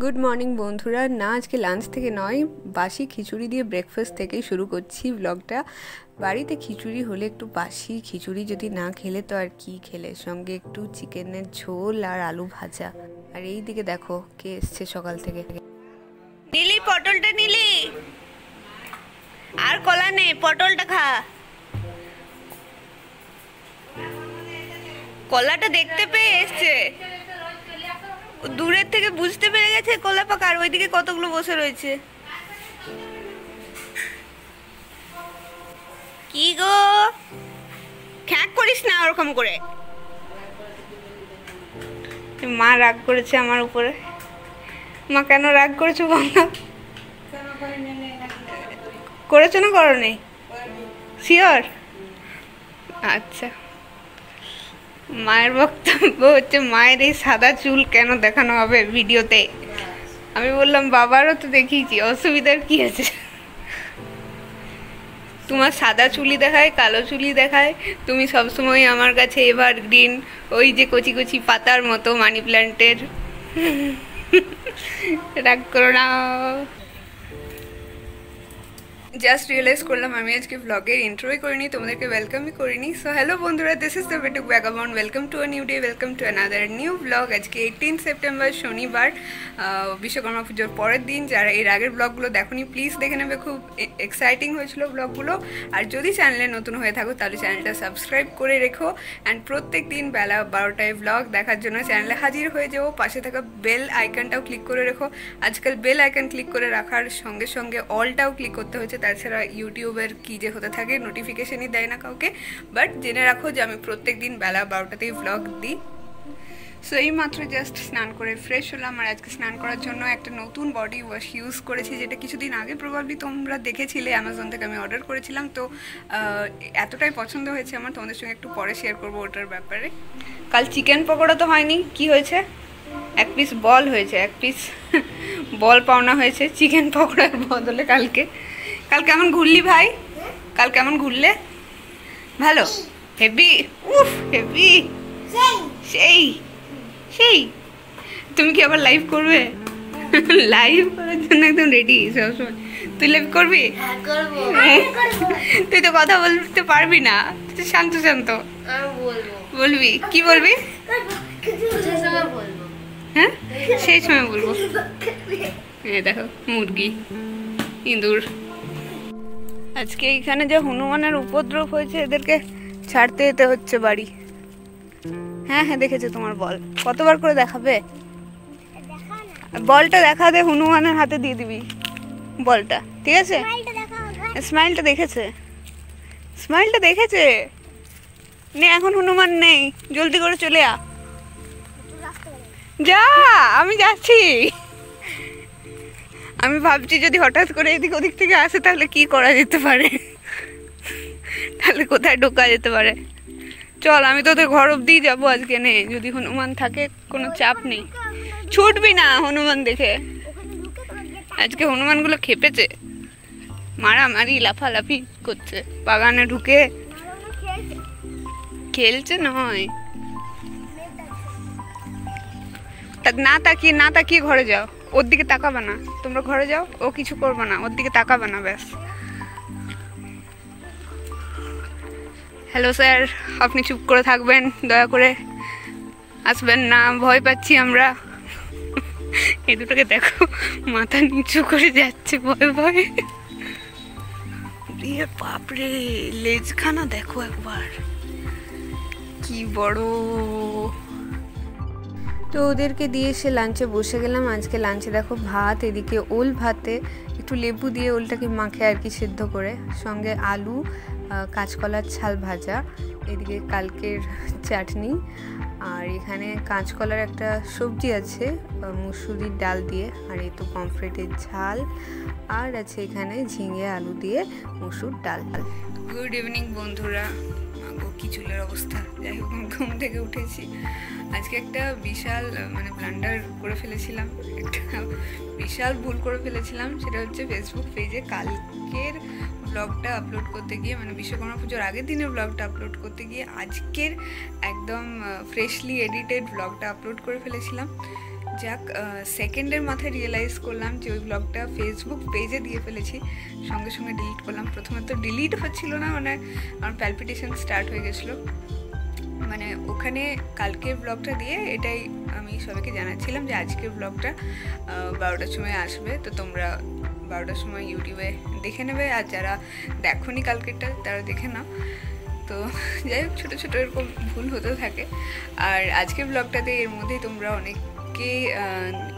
Good morning बंधुरा ना आज के लांच थेके नय बासी खिचुड़ी दिए ब्रेकफास्ट थेके शुरू करछि ब्लगटा। बाड़ीते खिचुड़ी होले एकटु बासी खिचुड़ी जोदि ना खेले तो आर कि खेले, संगे एकटु चिकेनेर झोल आर आलू भाजा। आर एई दिके देखो के एसेछे सकाल थेके। नीली पटलटा नीली आर कला ने पटलटा खा, कलाटा देखते पेये एसेछे दूर থেকে বুঝতে পেরে গেছে কলা পাকা। আর ওইদিকে কতগুলো বসে রয়েছে। কি গো খ্যাক করিস না ওরকম করে, মা রাগ করেছে আমার উপরে। মা কেন রাগ করেছো বাবা? করেছো না করনি? সিওর? আচ্ছা। मायर बक्तव्य होच्छे मायर ये सादा चूल केन देखानो होबे भिडियोते। आमी बोल्लाम बाबारो तो देखिएछि, असुविधार कि आछे? तुम्हार सादा चुली देखाय कालो चुली देखाय, तुमी सब समय आमार काछे एभारग्रीन ओई जे कचि कचि पातार मतो मानी प्लांटेर। राग करो ना। जस्ट रियलाइज करलाम आमी आजके ब्लगের इंट्रोই করিনি, তোমাদেরকে ওয়েলকামই করিনি। সো হ্যালো বন্ধুরা, this is the Petuk vagabond, welcome to a new day, welcome to another new blog. আজকে 18 সেপ্টেম্বর শনিবার, বিশ্বকর্মা পুজোর পরের দিন। যারা এর আগের ব্লগগুলো দেখোনি প্লিজ দেখে নেবে, খুব এক্সাইটিং হয়েছিল ব্লগগুলো। আর যদি চ্যানেলে নতুন হয়ে থাকো তাহলে চ্যানেলটা সাবস্ক্রাইব করে রেখো। অ্যান্ড প্রত্যেক দিন বেলা 12টায় ব্লগ দেখার জন্য চ্যানেলে হাজির হয়ে যাও। পাশে থাকা বেল আইকনটাও ক্লিক করে রেখো। আজকাল বেল আইকন ক্লিক করে রাখার সঙ্গে সঙ্গে অলটাও ক্লিক করতে হচ্ছে, তাছাড়া ইউটিউবের কি যে হতে থাকে নোটিফিকেশনই দেয় না কাউকে। বাট জেনে রাখো যে আমি প্রত্যেক দিন বেলা 12টাতেই ব্লগ দিই। সো এই মাত্র জাস্ট স্নান করে ফ্রেশ হলাম। আর আজকে স্নান করার জন্য একটা নতুন বডি ওয়াশ ইউজ করেছি, যেটা কিছুদিন আগে প্রবাবলি তোমরা দেখেছিলে, অ্যামাজন থেকে আমি অর্ডার করেছিলাম। তো এতটাই পছন্দ হয়েছে আমার, তোমাদের সঙ্গে একটু পরে শেয়ার করবো ওটার ব্যাপারে। কাল চিকেন পকোড়া তো হয়নি, কি হয়েছে? এক পিস বল হয়েছে, এক পিস বল পাওনা হয়েছে চিকেন পকোড়ার বদলে। কাল কেমন ঘুরলি ভাই? কাল কেমন ঘুরলে? ভালো? হেভি? উফ হেভি, সেই সেই। তুমি কি আবার লাইভ করবে? লাইভ করার জন্য একদম রেডি সবসময়। তুই লাইভ করবি? তুই তো কথা বলতে পারবি না, তুই তো শান্ত শান্ত। বলবি কি বলবি? হ্যাঁ সেই সময় বলবো। হ্যাঁ দেখো মুরগি, ইঁদুর। আজকে এখানে যে হনুমানের উপদ্রব হয়েছে এদেরকে ছাড়তে যেতে হচ্ছে বাড়ি। হ্যাঁ হ্যাঁ দেখেছে তোমার বল, কতবার করে দেখাবে? বলটা দেখা দে, হনুমানের হাতে দিয়ে দিবি বলটা, ঠিক আছে? স্মাইলটা দেখেছে? স্মাইলটা দেখেছে নে। এখন হনুমান নেই, জলদি করে চলে আ। যা আমি যাচ্ছি। আমি ভাবছি যদি হঠাৎ করে এদিক ওদিক থেকে আসে তাহলে কি করা যেতে পারে, তাহলে কোথায় ঢোকা যেতে পারে। চল আমি তোদের ঘর অবধি যাবো আজকে। নে যদি হনুমান থাকে কোনো চাপ নেই, ছুটবি না হনুমান দেখে। আজকে হনুমানগুলো খেপেছে, মারামারি লাফালাফি করছে বাগানে ঢুকে, খেলছে নয়। না তাকিয়ে না তাকিয়ে ঘরে যাও, ওর দিকে তাকাবে না। তোমরা ঘরে যাও, ও কিছু করবে না, ওর দিকে তাকাবে না ব্যাস। হ্যালো স্যার, আপনি চুপ করে থাকবেন দয়া করে, আসবেন না, ভয় পাচ্ছি আমরা। এই দুটোকে দেখো মাথা নিচু করে যাচ্ছে ভয় ভয়। বাপরে লেজখানা দেখো একবার কি বড়। তো ওদেরকে দিয়ে সে লাঞ্চে বসে গেলাম। আজকে লাঞ্চে দেখো ভাত, এদিকে ওল ভাতে একটু লেবু দিয়ে ওলটাকে মাখে আর কি সিদ্ধ করে, সঙ্গে আলু কাঁচকলার ছাল ভাজা, এদিকে কালকের চাটনি। আর এখানে কাঁচকলার একটা সবজি আছে মুসুরির ডাল দিয়ে, আর এই তো পমফ্রেটের ঝাল, আর আছে এখানে ঝিঙে আলু দিয়ে মুসুর ডাল। গুড ইভিনিং বন্ধুরা। কি চুলের অবস্থা! যাই হোক ঘুম থেকে উঠেছি। আজকে একটা বিশাল মানে ব্লান্ডার করে ফেলেছিলাম, একটা বিশাল ভুল করে ফেলেছিলাম। সেটা হচ্ছে ফেসবুক পেজে কালকের ব্লগটা আপলোড করতে গিয়ে মানে বিশ্বকর্মা পুজোর আগের দিনের ব্লগটা আপলোড করতে গিয়ে আজকের একদম ফ্রেশলি এডিটেড ব্লগটা আপলোড করে ফেলেছিলাম। যাক সেকেন্ডের মাথায় রিয়েলাইজ করলাম যে ওই ব্লগটা ফেসবুক পেজে দিয়ে ফেলেছি, সঙ্গে সঙ্গে ডিলিট করলাম। প্রথমে তো ডিলিট হচ্ছিল না, মানে আমার প্যালপিটেশন স্টার্ট হয়ে গেছিলো। মানে ওখানে কালকের ব্লগটা দিয়ে এটাই আমি সবাইকে জানাচ্ছিলাম যে আজকের ব্লগটা 12টার সময় আসবে, তো তোমরা 12টার সময় ইউটিউবে দেখে নেবে, আর যারা দেখোনি কালকেরটা তারা দেখে নাও। তো যাই হোক, ছোটো ছোটো এরকম ভুল হতে থাকে। আর আজকের ব্লগটাতে এর মধ্যেই তোমরা অনেকে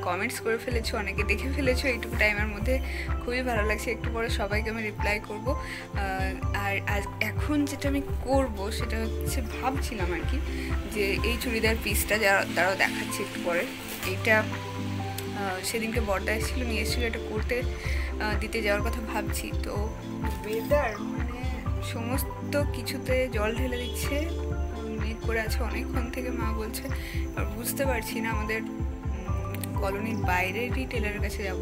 কমেন্টস করে ফেলেছো, অনেকে দেখে ফেলেছো, এইটুকু টাইমের মধ্যে খুবই ভালো লাগছে। একটু পরে সবাইকে আমি রিপ্লাই করবো। আর এখন যেটা আমি করবো সেটা হচ্ছে, ভাবছিলাম আর কি, যে এই চুড়িদার পিসটা যারা দেখাচ্ছি একটু পরে, এইটা সেদিনকে বর্দা এসেছিলো, নিয়ে এসেছিলো, এটা করতে দিতে যাওয়ার কথা ভাবছি। তো ওয়েদার মানে সমস্ত কিছুতে জল ঢেলে দিচ্ছে, মেঘ করে আছে অনেকক্ষণ থেকে, মা বলছে। আর বুঝতে পারছি না, আমাদের কলোনির বাইরেরই টেলারের কাছে যাব,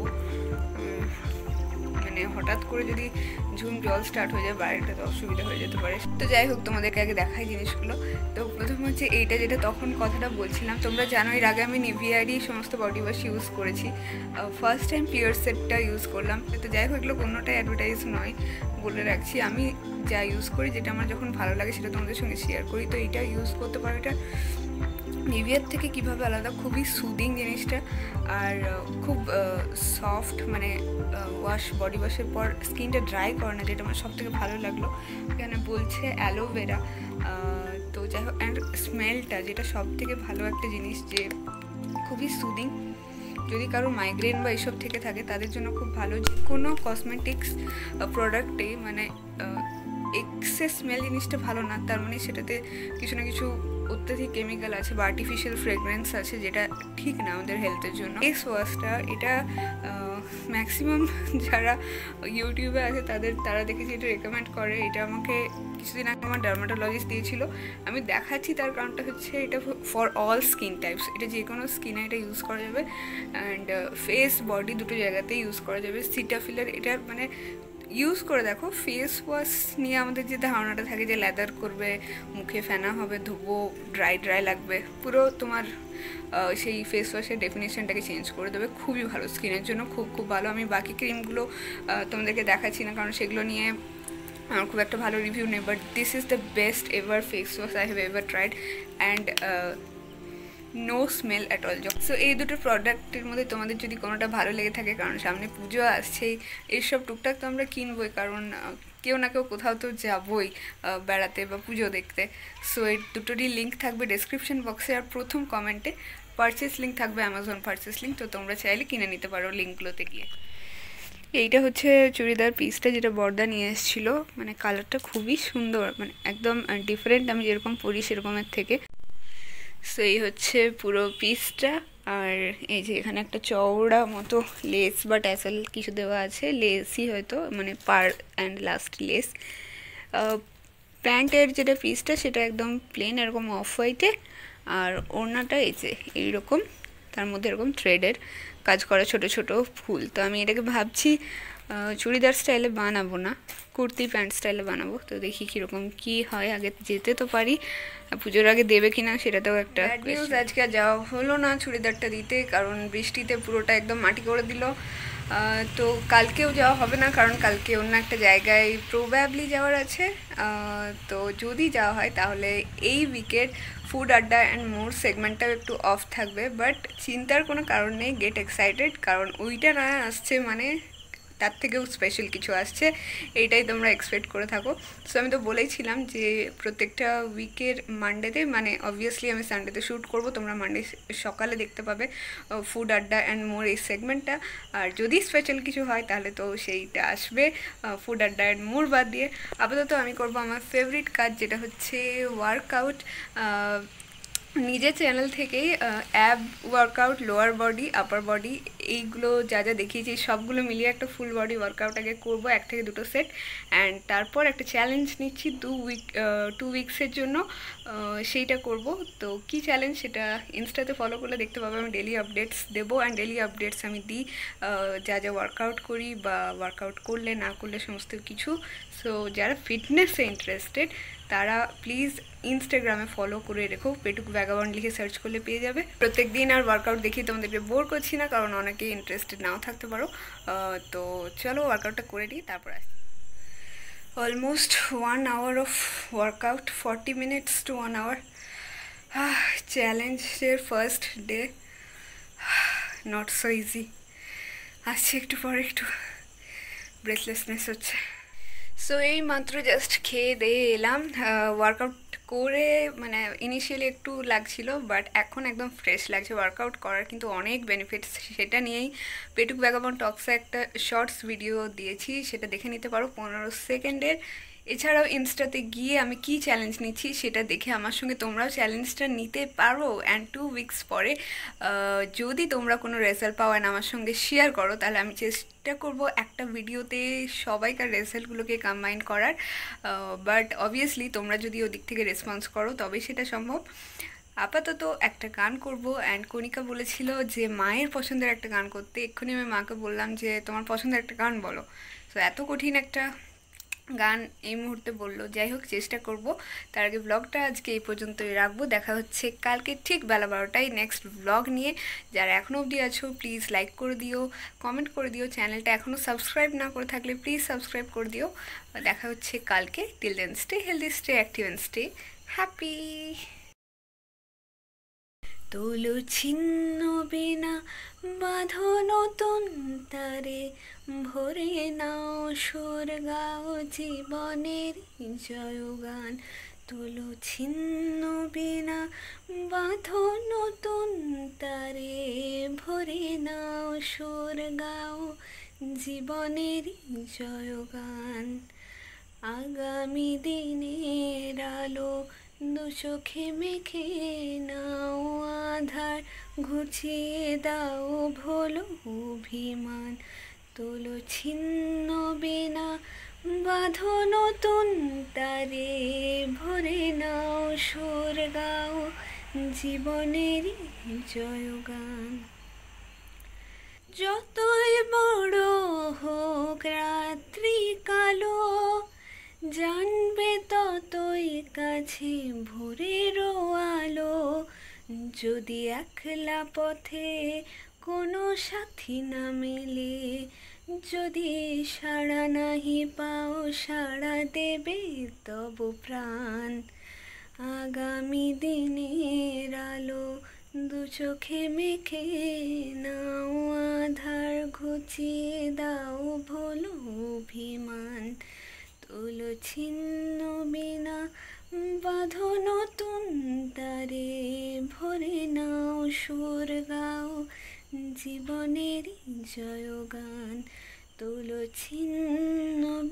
মানে হঠাৎ করে যদি ঝুম জল স্টার্ট হয়ে যায় বাইরেটা তো অসুবিধা হয়ে যেতে পারে। তো যাই হোক, তোমাদেরকে আগে দেখাই জিনিসগুলো। তো প্রথম হচ্ছে এইটা, যেটা তখন কথাটা বলছিলাম, তোমরা জানো এর আগে আমি নিভিয়ারই সমস্ত বডি ওয়াশ ইউজ করেছি, ফার্স্ট টাইম পিওর সেটটা ইউজ করলাম। তো যাই হোক, এগুলো কোনোটাই অ্যাডভার্টাইজ নয়, বলে রাখছি। আমি যা ইউজ করি, যেটা আমার যখন ভালো লাগে সেটা তোমাদের সঙ্গে শেয়ার করি। তো এইটা ইউজ করতে পারো, এটা নিভিয়ার থেকে কীভাবে আলাদা, খুবই সুদিং জিনিসটা, আর খুব সফট, মানে বডি ওয়াশের পর স্কিনটা ড্রাই করে না, যেটা আমার সবথেকে ভালো লাগলো। এখানে বলছে অ্যালোভেরা, তো যাই হোক, অ্যান্ড স্মেলটা যেটা সবথেকে ভালো একটা জিনিস, যে খুবই সুদিং। যদি কারো মাইগ্রেন বা এইসব থেকে থাকে তাদের জন্য খুব ভালো। যে কোনো কসমেটিক্স প্রোডাক্টে মানে এক্সেস স্মেল জিনিসটা ভালো না, তার মানে সেটাতে কিছু না কিছু অত্যধিক কেমিক্যাল আছে বা আর্টিফিশিয়াল ফ্রেগরেন্স আছে, যেটা ঠিক না আমাদের হেলথের জন্য। ফেস ওয়াশটা, এটা ম্যাক্সিমাম যারা ইউটিউবে আছে তারা দেখেছি এটা রেকমেন্ড করে। এটা আমাকে কিছুদিন আগে আমার ডার্মাটোলজিস্ট দিয়েছিল, আমি দেখাচ্ছি তার কারণটা হচ্ছে এটা ফর অল স্কিন টাইপস, এটা যে কোনো স্কিনে এটা ইউজ করা যাবে, অ্যান্ড ফেস বডি দুটো জায়গাতেই ইউজ করা যাবে। সিটাফিলার, এটা মানে ইউজ করে দেখো। ফেস ওয়াশ নিয়ে আমাদের যে ধারণাটা থাকে যে লেদার করবে, মুখে ফেনা হবে, ধোবো, ড্রাই ড্রাই লাগবে, পুরো তোমার সেই ফেস ওয়াশের ডেফিনেশনটাকে চেঞ্জ করে দেবে। খুবই ভালো স্কিনের জন্য, খুব খুব ভালো। আমি বাকি ক্রিমগুলো তোমাদেরকে দেখাচ্ছি না, কারণ সেগুলো নিয়ে আমার খুব একটা ভালো রিভিউ নেই, but this is the best ever face wash I have ever tried, and no smell at all. So এই দুটো প্রোডাক্টের মধ্যে তোমাদের যদি কোনোটা ভালো লেগে থাকে, কারণ সামনে পুজো আসছেই, এইসব টুকটাক তো আমরা কিনবই, কারণ কেউ না কেউ কোথাও তো যাবই বেড়াতে বা পুজো দেখতে। সো এই দুটোরই লিঙ্ক থাকবে ডেসক্রিপশন বক্সে, আর প্রথম কমেন্টে পারচেস লিঙ্ক থাকবে, অ্যামাজন পারচেস লিঙ্ক, তো তোমরা চাইলে কিনে নিতে পারো লিঙ্কগুলোতে গিয়ে। এইটা হচ্ছে চুড়িদার পিসটা, যেটা বর্দা নিয়ে এসেছিলো। মানে কালারটা খুবই সুন্দর, মানে একদম ডিফারেন্ট, আমি যেরকম পরি সেরকমের থেকে। সো এই হচ্ছে পুরো পিসটা। আর এই যে এখানে একটা চওড়া মতো লেস বা ট্যাসেল কিছু দেওয়া আছে, লেসই হয়তো, মানে পার অ্যান্ড লাস্ট লেস। প্যান্টের যেটা পিসটা সেটা একদম প্লেন, এরকম অফ হোয়াইটে, আর ওড়নাটা এই যে এইরকম, তার মধ্যে এরকম থ্রেডের কাজ করা ছোট ছোট ফুল। তো আমি এটাকে ভাবছি চুড়িদার স্টাইলে বানাবো না, কুর্তি প্যান্ট স্টাইলে বানাবো। তো দেখি কীরকম কি হয়, আগে যেতে তো পারি, পুজোর আগে দেবে কিনা সেটাতেও একটা নিউজ। আজকে যাওয়া হলো না চুড়িদারটা দিতে, কারণ বৃষ্টিতে পুরোটা একদম মাটি করে দিল। তো কালকেও যাওয়া হবে না, কারণ কালকে অন্য একটা জায়গায় প্রবাবলি যাওয়ার আছে। তো যদি যাওয়া হয় তাহলে এই উইকের ফুড আড্ডা অ্যান্ড মোর সেগমেন্টটাও একটু অফ থাকবে, বাট চিন্তার কোনো কারণ নেই, গেট এক্সাইটেড, কারণ ওইটা না আসছে মানে তার থেকেও স্পেশাল কিছু আসছে, এইটাই তোমরা এক্সপেক্ট করে থাকো। সো আমি তো বলেইছিলাম যে প্রত্যেকটা উইকের মানডেতে, মানে অবভিয়াসলি আমি সানডেতে শ্যুট করব, তোমরা মানডে সকালে দেখতে পাবে ফুড আড্ডা অ্যান্ড মোর এই সেগমেন্টটা। আর যদি স্পেশাল কিছু হয় তাহলে তো সেইটা আসবে ফুড আড্ডা অ্যান্ড মোর বাদ দিয়ে। আপাতত আমি করব আমার ফেভারিট কাজ, যেটা হচ্ছে ওয়ার্কআউট। নিজের চ্যানেল থেকেই ab workout, lower body, upper body, এইগুলো যা যা দেখিয়েছি সবগুলো মিলিয়ে একটা ফুল বডি ওয়ার্কআউট আগে করবো, 1 থেকে 2টো সেট। অ্যান্ড তারপর একটা চ্যালেঞ্জ নিচ্ছি 2 উইকসের জন্য, সেইটা করব। তো কি চ্যালেঞ্জ সেটা ইনস্টাতে ফলো করলে দেখতে পাবো, আমি ডেলি আপডেটস দেবো। অ্যান্ড ডেলি আপডেটস আমি দিই যা যা ওয়ার্কআউট করি বা ওয়ার্কআউট করলে না করলে সমস্ত কিছু। সো যারা ফিটনেসে ইন্টারেস্টেড তারা প্লিজ ইনস্টাগ্রামে ফলো করে রেখো, পেটুক ভ্যাগাবন্ড লিখে সার্চ করলে পেয়ে যাবে। প্রত্যেক দিন আর ওয়ার্কআউট দেখি তোমাদেরকে বোর করছি না, কারণ অনেকে ইন্টারেস্টেড নাও থাকতে পারো। তো চলো ওয়ার্কআউটটা করে নিই, তারপর আসি। Almost 1 hour of workout, 40 minutes to 1 hour। চ্যালেঞ্জের first day not so easy. আসছে একটু পরে, একটু ব্রেথলেসনেস হচ্ছে। সো এই মাত্র জাস্ট খেয়ে দিয়ে এলাম, ওয়ার্কআউট করে মানে ইনিশিয়ালি একটু লাগছিল, বাট এখন একদম ফ্রেশ লাগছে। ওয়ার্কআউট করার কিন্তু অনেক বেনিফিটস, সেটা নিয়েই পেটুক ভ্যাগাবন্ড টক্সে একটা শর্টস ভিডিও দিয়েছি, সেটা দেখে নিতে পারো 15 সেকেন্ডের। এছাড়াও ইনস্টাতে গিয়ে আমি কি চ্যালেঞ্জ নিচ্ছি সেটা দেখে আমার সঙ্গে তোমরাও চ্যালেঞ্জটা নিতে পারো। অ্যান্ড 2 উইকস পরে যদি তোমরা কোনো রেজাল্ট পাও অ্যান্ড আমার সঙ্গে শেয়ার করো, তাহলে আমি চেষ্টা করব একটা ভিডিওতে সবাইকার রেজাল্টগুলোকে কম্বাইন করার। বাট অবভিয়াসলি তোমরা যদি ওদিক থেকে রেসপন্স করো তবে সেটা সম্ভব। আপাতত একটা গান করব। অ্যান্ড কণিকা বলেছিল যে মায়ের পছন্দের একটা গান করতে, এক্ষুনি আমি মাকে বললাম যে তোমার পছন্দের একটা গান বলো। সো এত কঠিন একটা গান এই মুহূর্তে বললো। যাই হোক, চেষ্টা করব। তার আগে ব্লগটা আজকে এই পর্যন্তই রাখবো। দেখা হচ্ছে কালকে ঠিক বেলা 12টায় নেক্সট ব্লগ নিয়ে। যারা এখনও অবধি আছো প্লিজ লাইক করে দিও, কমেন্ট করে দিও, চ্যানেলটা এখনও সাবস্ক্রাইব না করে থাকলে প্লিজ সাবস্ক্রাইব করে দিও। দেখা হচ্ছে কালকে। Till then stay healthy, stay active and stay happy. তোলো ছিন্ন বিনা বাঁধো নতুন তারে, ভরে নাও সুর গাও জীবনের জয়গান। তোলো ছিন্ন বিনা বাঁধো নতুন তারে, ভরে নাও সুর গাও জীবনের জয়গান। আগামী দিনের আলো দু চোখে মেখে নাও, আধার ঘুচিয়ে দাও ভোলো অভিমান। তোলো ছিন্ন বিনা বাঁধো নতুন তারে, ভরে নাও সুর গাও জীবনের জয়গান। যতই বড় হোক রাত্রি কালো, জানবে ততই কাছে ভোরের আলো। যদি একলা পথে কোনো সাথী না মেলে, যদি সাড়া নাহি পাও সাড়া দেবে তব প্রাণ। আগামী দিনের আলো দু চোখে মেখে নাও, আধার ঘুচিয়ে দাও ভোলো অভিমান। তোলো ছিন্ন বিনা বাঁধো নতুন তারে, ভরে নাও সুর গাও জীবনের জয়গান। তোলো ছিন্ন